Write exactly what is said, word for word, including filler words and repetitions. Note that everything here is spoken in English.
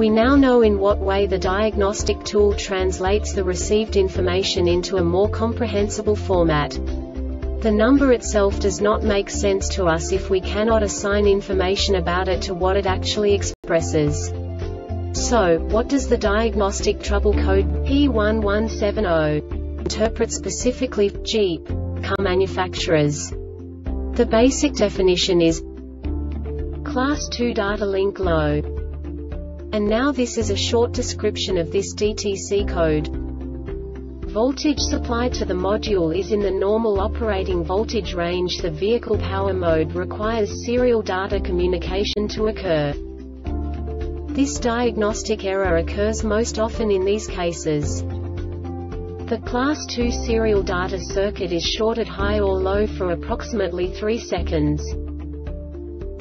We now know in what way the diagnostic tool translates the received information into a more comprehensible format. The number itself does not make sense to us if we cannot assign information about it to what it actually expresses. So, what does the diagnostic trouble code P one one seven zero interpret specifically for Jeep car manufacturers? The basic definition is Class two Data Link low. And now this is a short description of this D T C code. Voltage supplied to the module is in the normal operating voltage range. The vehicle power mode requires serial data communication to occur. This diagnostic error occurs most often in these cases. The Class two serial data circuit is short at high or low for approximately three seconds.